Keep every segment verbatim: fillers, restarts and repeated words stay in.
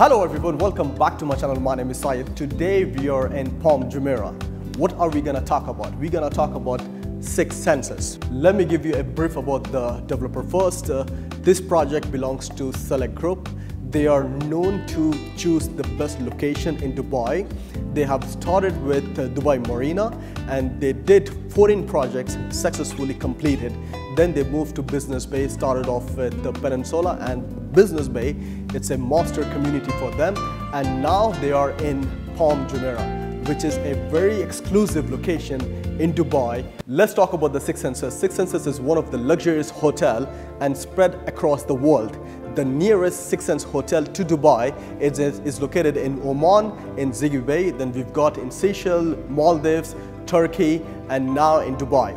Hello everyone, welcome back to my channel. My name is Syed. Today we are in Palm Jumeirah. What are we gonna talk about? We're gonna talk about Six Senses. Let me give you a brief about the developer first. Uh, this project belongs to Select Group. They are known to choose the best location in Dubai. They have started with uh, Dubai Marina and they did fourteen projects successfully completed. Then they moved to Business Bay, started off with the Peninsula and Business Bay. It's a monster community for them. And now they are in Palm Jumeirah, which is a very exclusive location in Dubai. Let's talk about the Six Senses. Six Senses is one of the luxurious hotels and spread across the world. The nearest Six Senses hotel to Dubai is, is located in Oman, in Zighy Bay. Then we've got in Seychelles, Maldives, Turkey, and now in Dubai.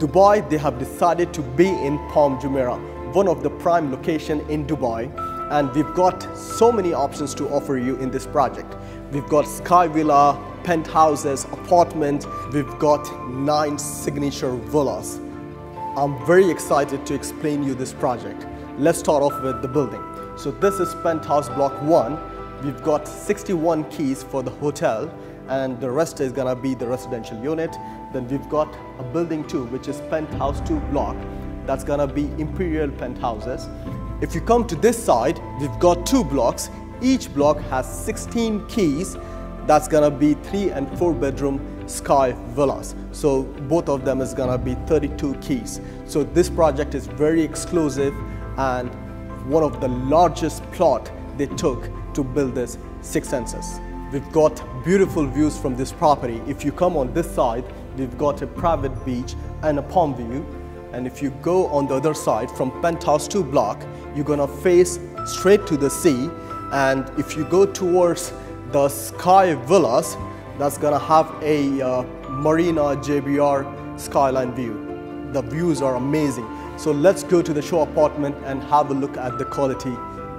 Dubai, they have decided to be in Palm Jumeirah, one of the prime location in Dubai. And we've got so many options to offer you in this project. We've got Sky Villa, penthouses, apartments. We've got nine signature villas. I'm very excited to explain you this project. Let's start off with the building. So this is penthouse block one. We've got sixty-one keys for the hotel and the rest is gonna be the residential unit. Then we've got a building two, which is penthouse two block. That's gonna be imperial penthouses. If you come to this side, we've got two blocks. Each block has sixteen keys. That's gonna be three and four bedroom Sky Villas. So both of them is gonna be thirty-two keys. So this project is very exclusive and one of the largest plot they took to build this Six Senses. We've got beautiful views from this property. If you come on this side, we've got a private beach and a palm view. And if you go on the other side from penthouse two block, you're gonna face straight to the sea. And if you go towards the Sky Villas, that's gonna have a uh, Marina J B R skyline view. The views are amazing. So let's go to the show apartment and have a look at the quality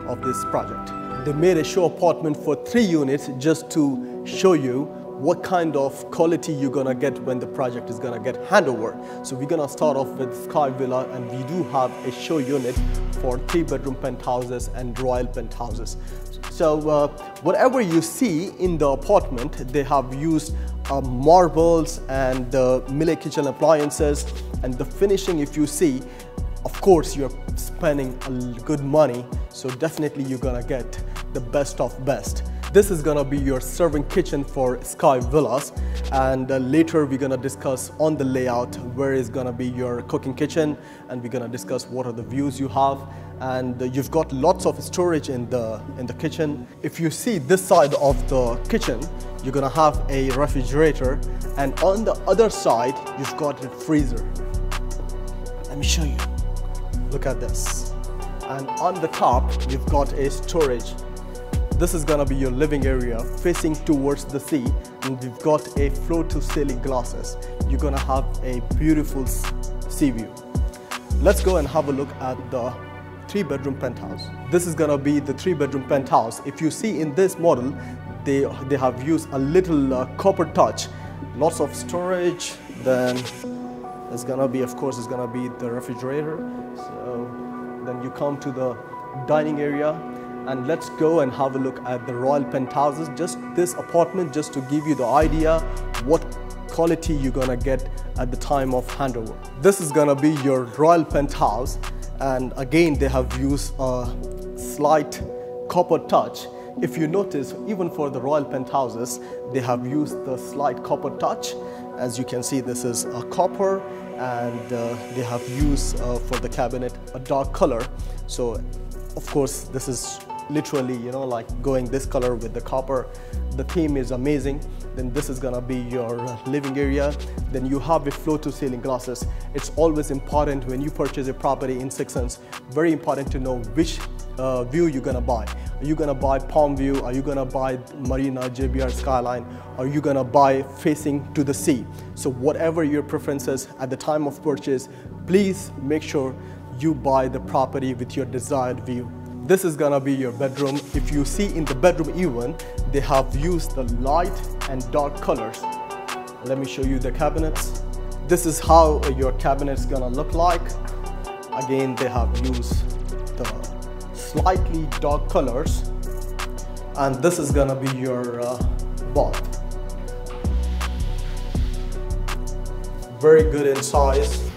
of this project. They made a show apartment for three units just to show you what kind of quality you're gonna get when the project is gonna get handover. So we're gonna start off with Sky Villa and we do have a show unit for three bedroom penthouses and royal penthouses. So uh, whatever you see in the apartment, they have used uh, marbles and uh, Miele kitchen appliances, and the finishing, if you see, of course you're spending a good money, so definitely you're gonna get the best of best. This is gonna be your serving kitchen for Sky Villas, and uh, later we're gonna discuss on the layout where is gonna be your cooking kitchen, and we're gonna discuss what are the views you have. And uh, you've got lots of storage in the in the kitchen. If you see this side of the kitchen, you're gonna have a refrigerator, and on the other side you've got a freezer. Let me show you. Look at this. And on the top, you've got a storage. This is gonna be your living area facing towards the sea, and you've got a floor to ceiling glasses. You're gonna have a beautiful sea view. Let's go and have a look at the three bedroom penthouse. This is gonna be the three bedroom penthouse. If you see in this model, they, they have used a little uh, copper touch, lots of storage. Then it's gonna be, of course, it's gonna be the refrigerator. So then you come to the dining area. And let's go and have a look at the royal penthouses. Just this apartment, just to give you the idea what quality you're gonna get at the time of handover. This is gonna be your royal penthouse, and again they have used a slight copper touch. If you notice, even for the royal penthouses, they have used the slight copper touch. As you can see, this is a copper, and uh, they have used uh, for the cabinet a dark color. So of course this is literally, you know, like going this color with the copper. The theme is amazing. Then this is gonna be your living area. Then you have a floor to ceiling glasses. It's always important when you purchase a property in Six Senses, very important to know which uh, view you're gonna buy. Are you gonna buy palm view? Are you gonna buy Marina J B R skyline? Are you gonna buy facing to the sea? So whatever your preferences at the time of purchase, please make sure you buy the property with your desired view. This is gonna be your bedroom. If you see in the bedroom even, they have used the light and dark colors. Let me show you the cabinets. This is how your cabinet's gonna look like. Again, they have used the slightly dark colors. and this is gonna be your uh, bath. Very good in size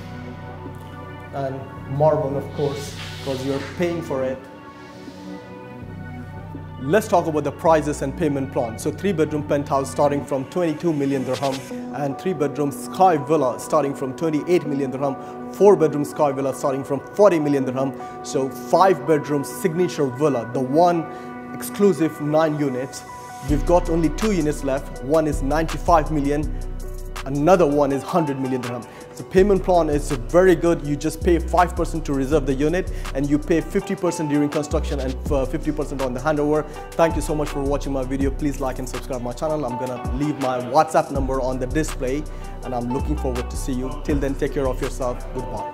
and marble, of course, because you're paying for it. Let's talk about the prices and payment plan. So three bedroom penthouse starting from twenty-two million dirham, and three bedroom sky villa starting from twenty-eight million dirham, four bedroom sky villa starting from forty million dirham. So five bedroom signature villa, the one exclusive nine units. We've got only two units left. One is ninety-five million, another one is one hundred million dirham. The payment plan is very good. You just pay five percent to reserve the unit, and you pay fifty percent during construction and fifty percent on the handover. Thank you so much for watching my video. Please like and subscribe my channel. I'm gonna leave my WhatsApp number on the display, and I'm looking forward to see you. Till then, take care of yourself. Goodbye.